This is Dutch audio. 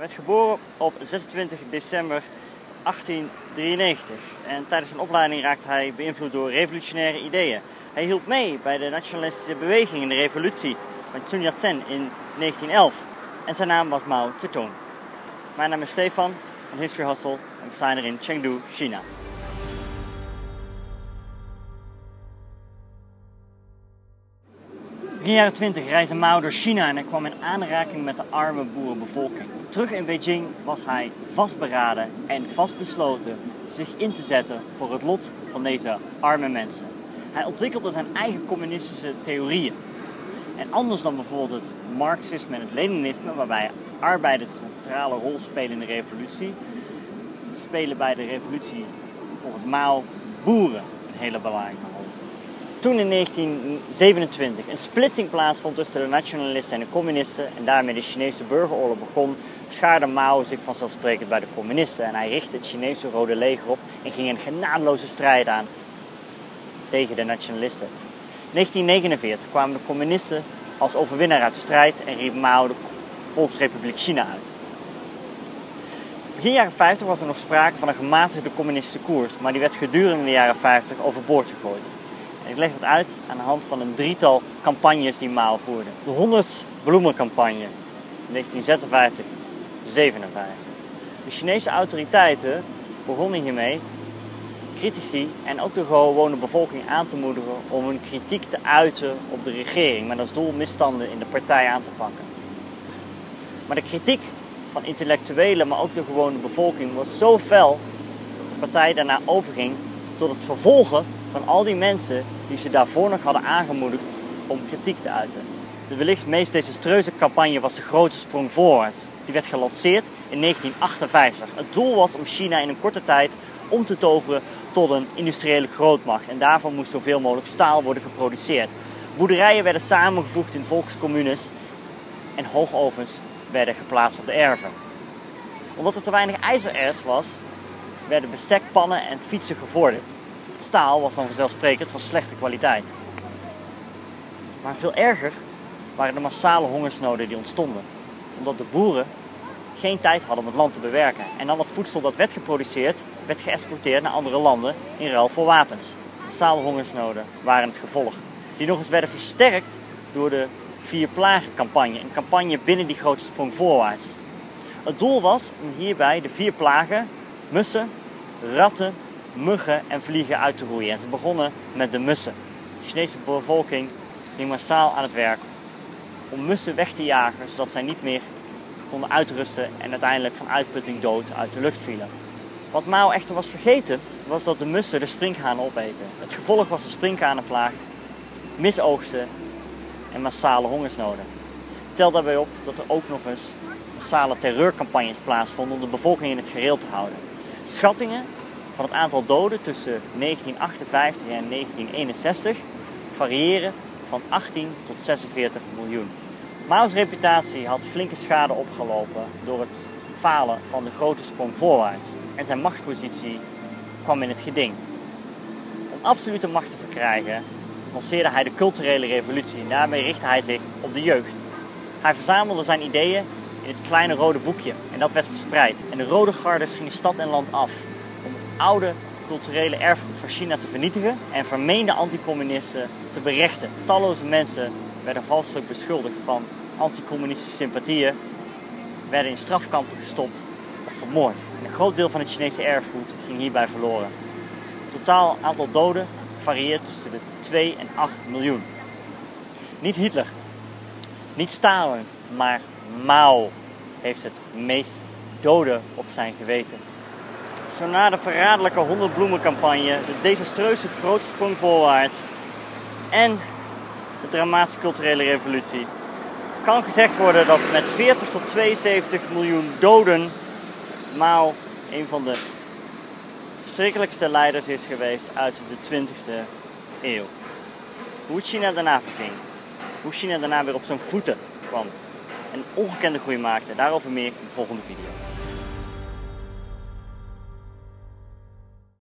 Hij werd geboren op 26 december 1893 en tijdens zijn opleiding raakte hij beïnvloed door revolutionaire ideeën. Hij hielp mee bij de nationalistische beweging in de revolutie van Sun Yat-sen in 1911 en zijn naam was Mao Zedong. Mijn naam is Stefan van History Hustle en we zijn er in Chengdu, China. Begin jaren 20 reisde Mao door China en hij kwam in aanraking met de arme boerenbevolking. Terug in Beijing was hij vastberaden en vastbesloten zich in te zetten voor het lot van deze arme mensen. Hij ontwikkelde zijn eigen communistische theorieën. En anders dan bijvoorbeeld het Marxisme en het Leninisme, waarbij arbeiders een centrale rol spelen in de revolutie, spelen bij de revolutie volgens Mao boeren een hele belangrijke rol. Toen in 1927 een splitsing plaatsvond tussen de nationalisten en de communisten en daarmee de Chinese burgeroorlog begon, schaarde Mao zich vanzelfsprekend bij de communisten en hij richtte het Chinese Rode Leger op en ging een genadeloze strijd aan tegen de nationalisten. In 1949 kwamen de communisten als overwinnaar uit de strijd en riep Mao de Volksrepubliek China uit. Begin jaren 50 was er nog sprake van een gematigde communistische koers, maar die werd gedurende de jaren 50 overboord gegooid. Ik leg dat uit aan de hand van een drietal campagnes die Mao voerde. De 100 bloemencampagne 1956-57. De Chinese autoriteiten begonnen hiermee critici en ook de gewone bevolking aan te moedigen om hun kritiek te uiten op de regering, met als doel misstanden in de partij aan te pakken. Maar de kritiek van intellectuelen, maar ook de gewone bevolking, was zo fel dat de partij daarna overging tot het vervolgen van al die mensen die ze daarvoor nog hadden aangemoedigd om kritiek te uiten. De wellicht meest desastreuze campagne was de Grote Sprong Voorwaarts. Die werd gelanceerd in 1958. Het doel was om China in een korte tijd om te toveren tot een industriële grootmacht. En daarvan moest zoveel mogelijk staal worden geproduceerd. Boerderijen werden samengevoegd in volkscommunes en hoogovens werden geplaatst op de erven. Omdat er te weinig ijzererts was, werden bestekpannen en fietsen gevorderd. Staal was dan vanzelfsprekend van slechte kwaliteit. Maar veel erger waren de massale hongersnoden die ontstonden, omdat de boeren geen tijd hadden om het land te bewerken. En al het voedsel dat werd geproduceerd, werd geëxporteerd naar andere landen in ruil voor wapens. Massale hongersnoden waren het gevolg, die nog eens werden versterkt door de 4 plagencampagne, een campagne binnen die Grote Sprong Voorwaarts. Het doel was om hierbij de 4 plagen, mussen, ratten, muggen en vliegen uit te roeien. En ze begonnen met de mussen. De Chinese bevolking ging massaal aan het werk om mussen weg te jagen, zodat zij niet meer konden uitrusten en uiteindelijk van uitputting dood uit de lucht vielen. Wat Mao echter was vergeten, was dat de mussen de sprinkhanen opeten. Het gevolg was de sprinkhanenplaag, misoogsten en massale hongersnoden. Tel daarbij op dat er ook nog eens massale terreurcampagnes plaatsvonden om de bevolking in het gereel te houden. Schattingen van het aantal doden tussen 1958 en 1961 variëren van 18 tot 46 miljoen. Mao's reputatie had flinke schade opgelopen door het falen van de Grote Sprong Voorwaarts en zijn machtspositie kwam in het geding. Om absolute macht te verkrijgen lanceerde hij de culturele revolutie en daarmee richtte hij zich op de jeugd. Hij verzamelde zijn ideeën in het kleine rode boekje en dat werd verspreid. En de rode gardes gingen stad en land af om het oude culturele erfgoed van China te vernietigen en vermeende anticommunisten te berechten. Talloze mensen werden valselijk beschuldigd van anticommunistische sympathieën, werden in strafkampen gestopt of vermoord. En een groot deel van het Chinese erfgoed ging hierbij verloren. Het totaal aantal doden varieert tussen de 2 en 8 miljoen. Niet Hitler, niet Stalin, maar Mao heeft het meest doden op zijn geweten. Zo na de verraderlijke 100 bloemencampagne, de desastreuze Grote Sprong Voorwaarts en de dramatische culturele revolutie, kan gezegd worden dat met 40 tot 72 miljoen doden Mao een van de verschrikkelijkste leiders is geweest uit de 20e eeuw. Hoe China daarna verging, hoe China daarna weer op zijn voeten kwam en ongekende groei maakte, daarover meer in de volgende video.